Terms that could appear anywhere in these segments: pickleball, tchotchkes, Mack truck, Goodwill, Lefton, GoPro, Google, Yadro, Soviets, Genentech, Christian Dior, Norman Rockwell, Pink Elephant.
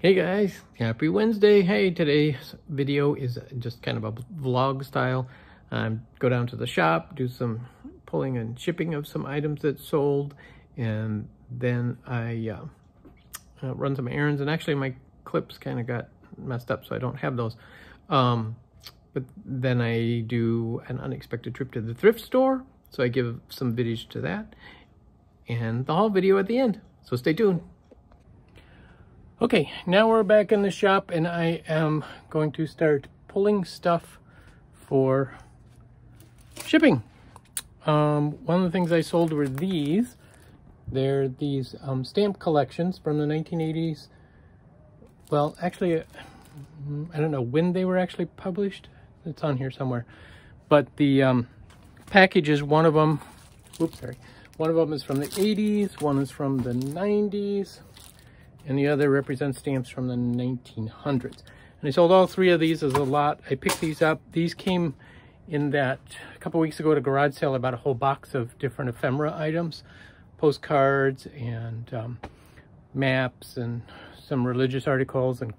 Hey guys, happy Wednesday. Hey, today's video is just kind of a vlog style. Go down to the shop, do some pulling and shipping of some items that sold, and then I run some errands. And actually my clips kind of got messed up, so I don't have those. But then I do an unexpected trip to the thrift store, so I give some videos to that, and the haul video at the end, so stay tuned. Okay, now we're back in the shop and I am going to start pulling stuff for shipping. One of the things I sold were these. They're these stamp collections from the 1980s. Well, actually, I don't know when they were actually published. It's on here somewhere. But the packages, one of them, oops, sorry. One of them is from the 80s, one is from the 90s. And the other represents stamps from the 1900s. And I sold all three of these as a lot. I picked these up. These came in that a couple weeks ago at a garage sale. I bought a whole box of different ephemera items, postcards and maps and some religious articles and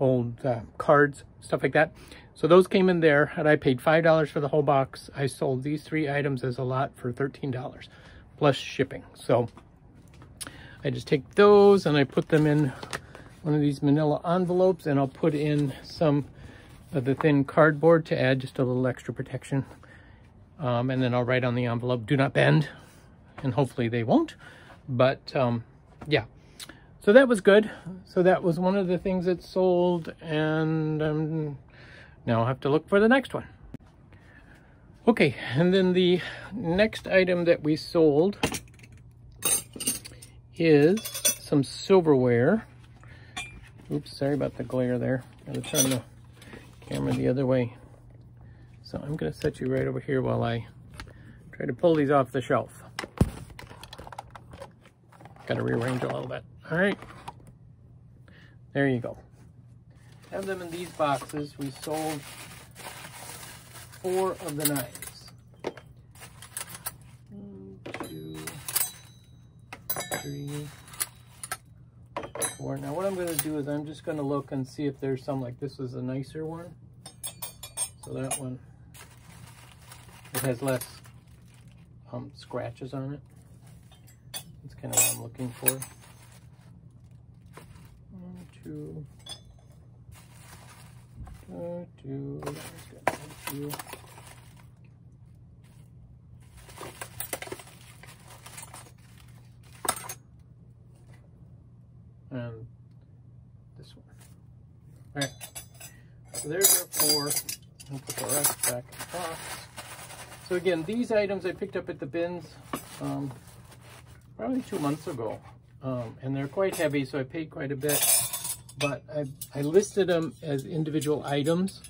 old cards, stuff like that. So those came in there and I paid $5 for the whole box. I sold these three items as a lot for $13 plus shipping. So I just take those and I put them in one of these manila envelopes, and I'll put in some of the thin cardboard to add just a little extra protection. And then I'll write on the envelope, do not bend, and hopefully they won't. But yeah, so that was good. So that was one of the things that sold, and now I'll have to look for the next one. Okay, and then the next item that we sold is some silverware. Oops, sorry about the glare there. Gotta turn the camera the other way. So I'm gonna set you right over here while I try to pull these off the shelf. Gotta rearrange a little bit. All right, there you go. Have them in these boxes. We sold four of the knives. Three, four. Now what I'm going to do is I'm just going to look and see if there's some, like this is a nicer one. So that one, it has less scratches on it. That's kind of what I'm looking for. One, two, two, two. And this one. All right, so there's our four. I'll put the rest back in the box. So again, these items I picked up at the bins probably 2 months ago. And they're quite heavy, so I paid quite a bit. But I listed them as individual items.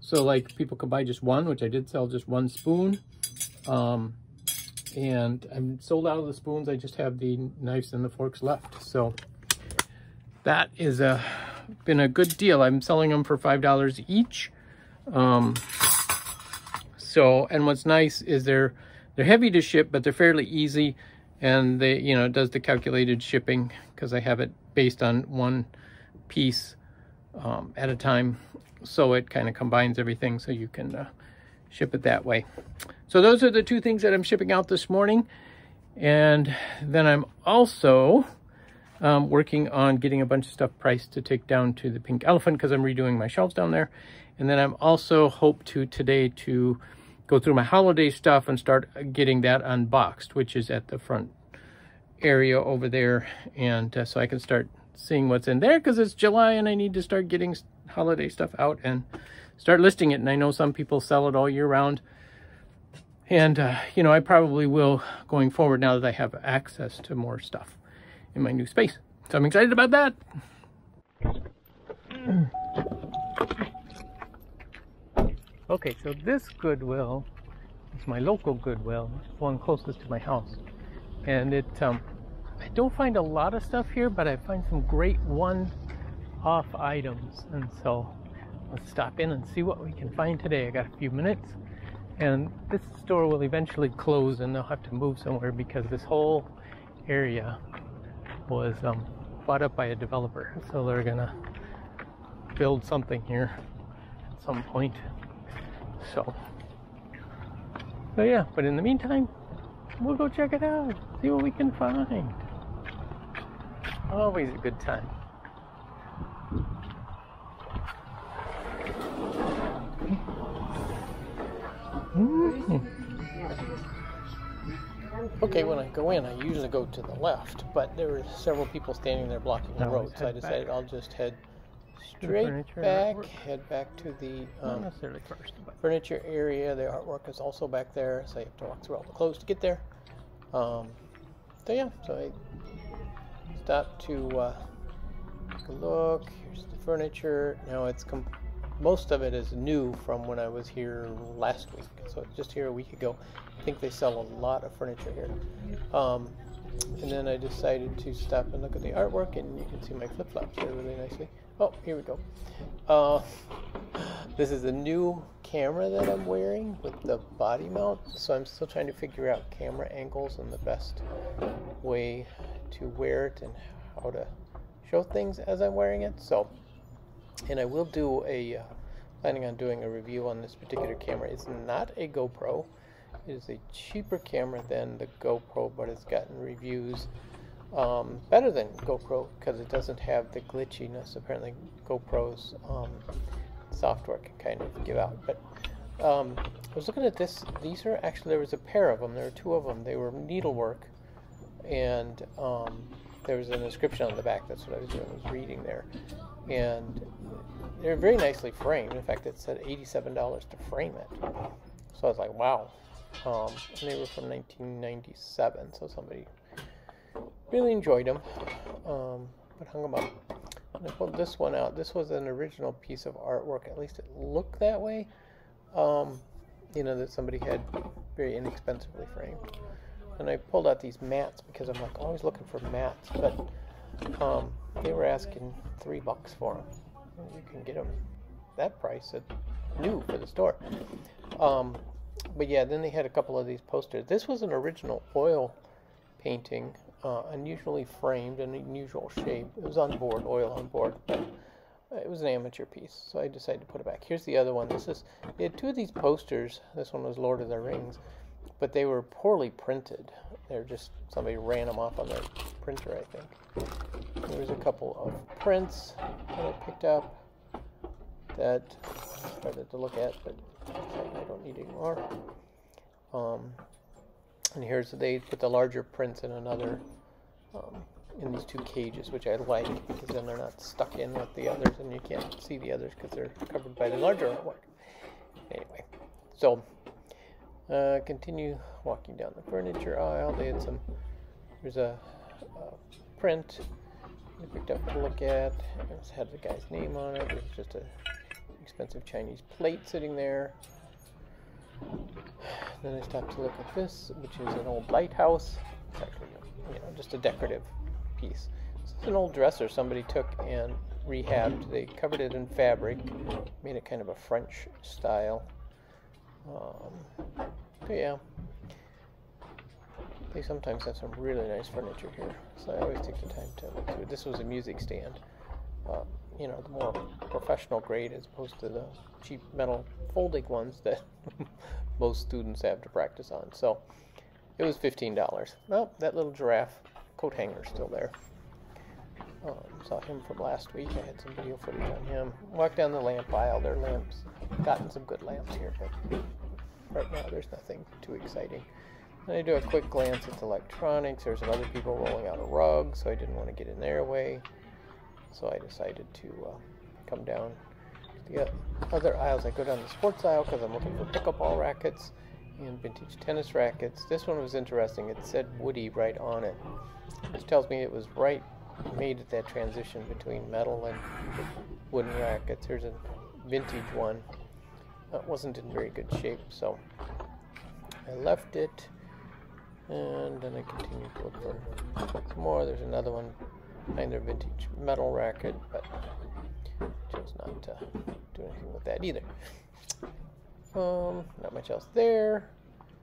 So like people could buy just one, which I did sell just one spoon. And I'm sold out of the spoons. I just have the knives and the forks left. So that is been a good deal. I'm selling them for $5 each. So, and what's nice is they're heavy to ship, but they're fairly easy, and they, you know, it does the calculated shipping because I have it based on one piece at a time. So it kind of combines everything, so you can ship it that way. So those are the two things that I'm shipping out this morning, and then I'm also working on getting a bunch of stuff priced to take down to the Pink Elephant because I'm redoing my shelves down there. And then I'm also hope to today to go through my holiday stuff and start getting that unboxed, which is at the front area over there. And so I can start seeing what's in there because it's July and I need to start getting holiday stuff out and start listing it. And I know some people sell it all year round. And, you know, I probably will going forward now that I have access to more stuff in my new space. So I'm excited about that. Okay, so this Goodwill is my local Goodwill, one closest to my house. And it, I don't find a lot of stuff here, but I find some great one-off items. And so let's stop in and see what we can find today. I got a few minutes, and this store will eventually close and they'll have to move somewhere because this whole area was bought up by a developer, so they're gonna build something here at some point. So yeah, but in the meantime, we'll go check it out, see what we can find. Always a good time. Okay, when I go in, I usually go to the left, but there were several people standing there blocking the road, so I decided I'll just head straight back, head back to the furniture area. The artwork is also back there, so you have to walk through all the clothes to get there. So yeah, so I stopped to take a look. Here's the furniture. Now it's most of it is new from when I was here last week, so just here a week ago. I think they sell a lot of furniture here. And then I decided to stop and look at the artwork, and you can see my flip-flops there really nicely. Oh, here we go. This is a new camera that I'm wearing with the body mount, so I'm still trying to figure out camera angles and the best way to wear it and how to show things as I'm wearing it. So, and I will do a, planning on doing a review on this particular camera. It's not a GoPro. It is a cheaper camera than the GoPro, but it's gotten reviews better than GoPro because it doesn't have the glitchiness. Apparently GoPro's software can kind of give out. But I was looking at this. These are actually, there was a pair of them. There were two of them. They were needlework, and there was an inscription on the back. That's what I was doing, I was reading there. And they're very nicely framed. In fact, it said $87 to frame it. So I was like, wow. And they were from 1997, so somebody really enjoyed them, but hung them up. And I pulled this one out. This was an original piece of artwork, at least it looked that way, you know, that somebody had very inexpensively framed. And I pulled out these mats because I'm like always looking for mats, but they were asking $3 for them. You can get them that price at new for the store. But yeah, then they had a couple of these posters. This was an original oil painting, unusually framed and unusual shape. It was on board, oil on board, but it was an amateur piece, so I decided to put it back. Here's the other one. This is, they had two of these posters. This one was Lord of the Rings, but they were poorly printed. They're just, somebody ran them off on their printer, I think. There was a couple of prints that I picked up that I started to look at, but I don't need any more. And here's, they put the larger prints in another, in these two cages, which I like, because then they're not stuck in with the others, and you can't see the others because they're covered by the larger artwork. Anyway, so continue walking down the furniture aisle. They had some, there's a print I picked up to look at. It had the guy's name on it. It was just a expensive Chinese plate sitting there. Then I stopped to look at this, which is an old lighthouse. It's actually, you know, just a decorative piece. This is an old dresser somebody took and rehabbed. They covered it in fabric, made it kind of a French style. But yeah, they sometimes have some really nice furniture here, so I always take the time to look through. This was a music stand. You know, the more professional grade as opposed to the cheap metal folding ones that most students have to practice on. So it was $15. Well, that little giraffe coat hanger is still there. Saw him from last week. I had some video footage on him. Walked down the lamp aisle. There are lamps. Gotten some good lamps here, but right now there's nothing too exciting. And I do a quick glance at the electronics. There's some other people rolling out a rug, so I didn't want to get in their way. So I decided to come down to the other aisles. I go down the sports aisle because I'm looking for pickleball rackets and vintage tennis rackets. This one was interesting. It said Woody right on it, which tells me it was right made at that transition between metal and wooden rackets. Here's a vintage one. It wasn't in very good shape, so I left it, and then I continued to look for some more. There's another one. Their vintage metal racket, but chose not to do anything with that either. Not much else there.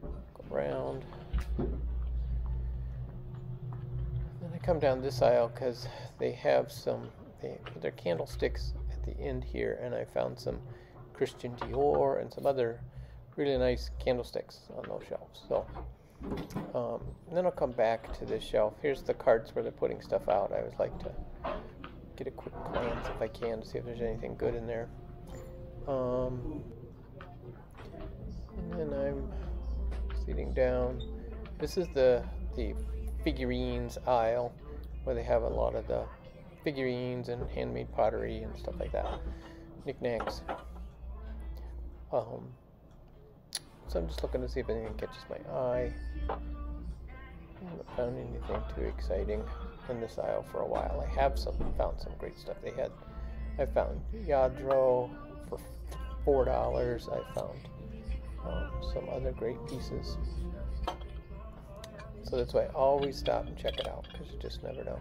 Go around. Then I I come down this aisle because they have some, they're candlesticks at the end here, and I found some Christian Dior and some other really nice candlesticks on those shelves. So then I'll come back to this shelf. Here's the carts where they're putting stuff out. I always like to get a quick glance if I can to see if there's anything good in there. And then I'm sitting down. This is the figurines aisle where they have a lot of the figurines and handmade pottery and stuff like that, knickknacks. So I'm just looking to see if anything catches my eye. I haven't found anything too exciting in this aisle for a while. I have found some great stuff. They had, I found Yadro for $4. I found some other great pieces. So that's why I always stop and check it out, because you just never know.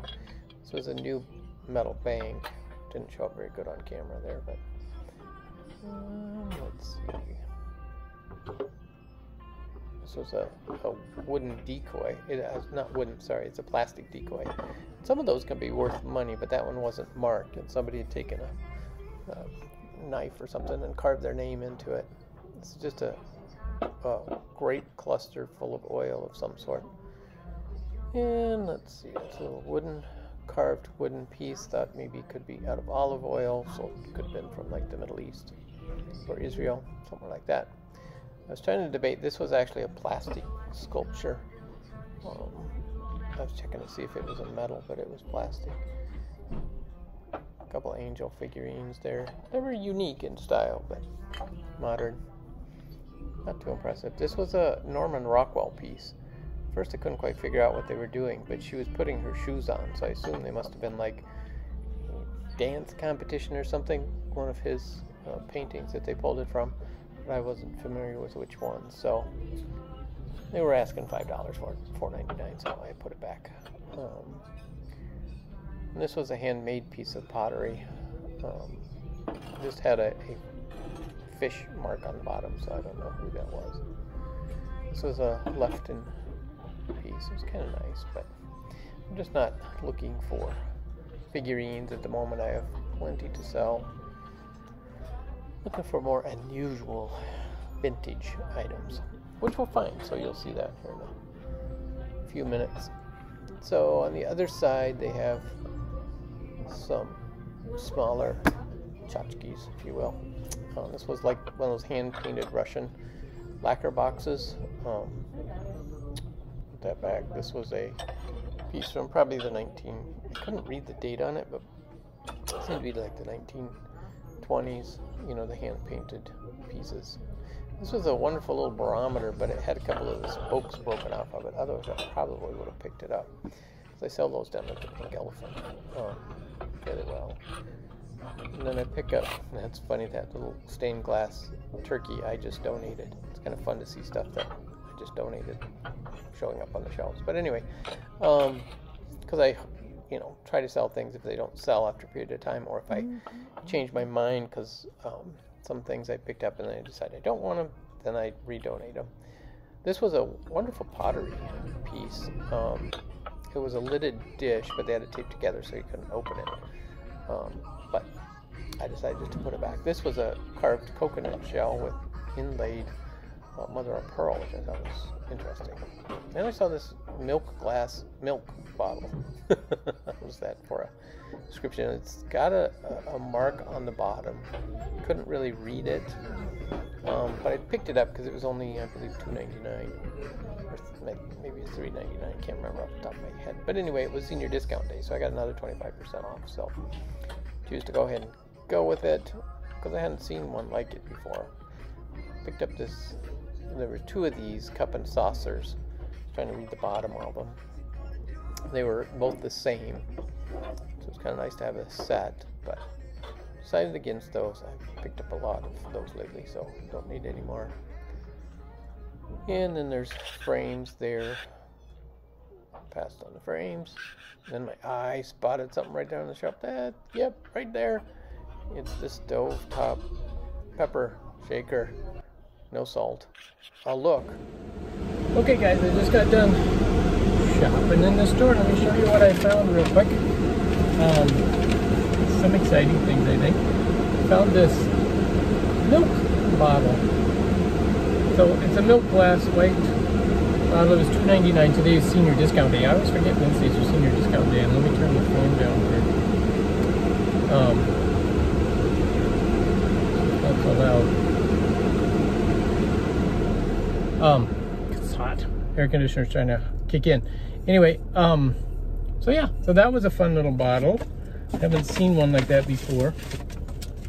This was a new metal bank. Didn't show up very good on camera there, but let's see. This was a wooden decoy. It's not wooden, sorry, it's a plastic decoy. Some of those can be worth money, but that one wasn't marked, and somebody had taken a knife or something and carved their name into it. It's just a great cluster full of oil of some sort. And let's see, it's a little wooden, carved wooden piece that maybe could be out of olive oil, so it could have been from like the Middle East or Israel, somewhere like that. I was trying to debate, this was actually a plastic sculpture. I was checking to see if it was a metal, but it was plastic. A couple angel figurines there. They were unique in style, but modern. Not too impressive. This was a Norman Rockwell piece. First, I couldn't quite figure out what they were doing, but she was putting her shoes on, so I assume they must have been like a dance competition or something, one of his paintings that they pulled it from, but I wasn't familiar with which one, so they were asking $5 for it, $4.99, so I put it back. And this was a handmade piece of pottery. Just had a fish mark on the bottom, so I don't know who that was. This was a Lefton piece. It was kind of nice, but I'm just not looking for figurines at the moment. I have plenty to sell. Looking for more unusual vintage items, which we'll find, so you'll see that here in a few minutes. So on the other side they have some smaller tchotchkes, if you will. This was like one of those hand-painted Russian lacquer boxes. Put that back. This was a piece from probably the I couldn't read the date on it, but it seemed to be like the 1920s, you know, the hand-painted pieces. This was a wonderful little barometer, but it had a couple of the spokes broken off of it. Otherwise, I probably would have picked it up. So I sell those down at the Pink Elephant fairly well. And then I pick up, that's funny, that little stained glass turkey I just donated. It's kind of fun to see stuff that I just donated showing up on the shelves. But anyway, because I, you know, try to sell things if they don't sell after a period of time, or if I change my mind, because some things I picked up and then I decide I don't want them, then I redonate them. This was a wonderful pottery piece. It was a lidded dish, but they had it taped together so you couldn't open it. But I decided just to put it back. This was a carved coconut shell with inlaid mother of pearl, which I thought was interesting. Then I saw this milk bottle. What was that for a description? It's got a mark on the bottom. Couldn't really read it, but I picked it up because it was only, I believe, $2.99 or maybe $3.99. I can't remember off the top of my head. But anyway, it was senior discount day, so I got another 25% off. So choose to go ahead and go with it because I hadn't seen one like it before. Picked up this. There were two of these cup and saucers. Trying to read the bottom of them. They were both the same, so it's kind of nice to have a set. But decided against those. I picked up a lot of those lately, so don't need any more. And then there's frames there. Passed on the frames. Then my eye spotted something right there on the shelf. That, yep, right there. It's this stovetop pepper shaker. No salt. I'll look. Okay, guys, I just got done shop and in the store. Let me show you what I found real quick. Some exciting things, I think. Found this milk bottle. So it's a milk glass white bottle. It was $2.99. Today is senior discount day. I always forget Wednesdays are senior discount day. And let me turn the phone down here. That's so loud. It's hot. Air conditioner's trying to kick in. Anyway, so yeah. So that was a fun little bottle. Haven't seen one like that before.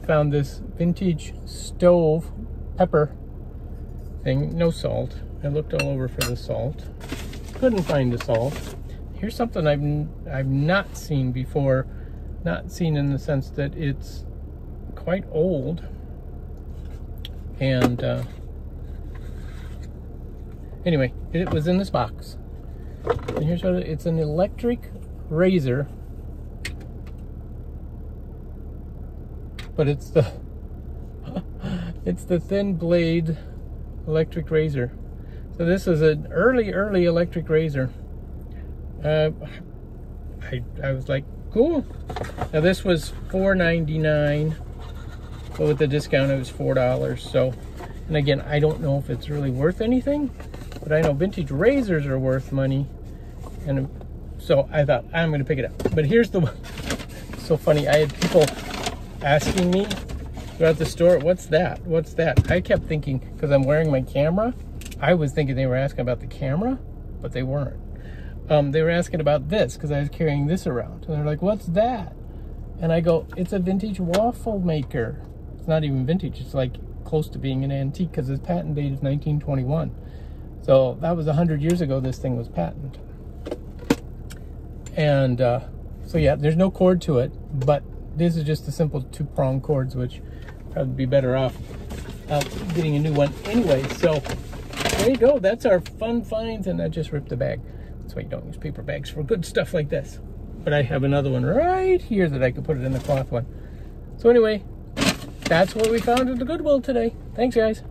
Found this vintage stove pepper thing. No salt. I looked all over for the salt. Couldn't find the salt. Here's something I've not seen before. Not seen in the sense that it's quite old. And anyway, it was in this box. And here's what it's an electric razor. But it's the thin blade electric razor. So this is an early electric razor. I was like, cool. Now this was $4.99, but with the discount it was $4. So, and again, I don't know if it's really worth anything, but I know vintage razors are worth money, and so I thought I'm going to pick it up. But here's the one. So funny. I had people asking me throughout the store, what's that? What's that? I kept thinking, because I'm wearing my camera, I was thinking they were asking about the camera, but they weren't. They were asking about this, because I was carrying this around. And they're like, what's that? And I go, it's a vintage waffle maker. It's not even vintage. It's like close to being an antique, because its patent date is 1921. So that was 100 years ago this thing was patented. And so yeah, there's no cord to it, but this is just the simple two-prong cords, which probably be better off getting a new one anyway. So there you go. That's our fun finds, and I just ripped the bag. That's why you don't use paper bags for good stuff like this. But I have another one right here that I could put it in the cloth one. So anyway, that's what we found at the Goodwill today. Thanks, guys.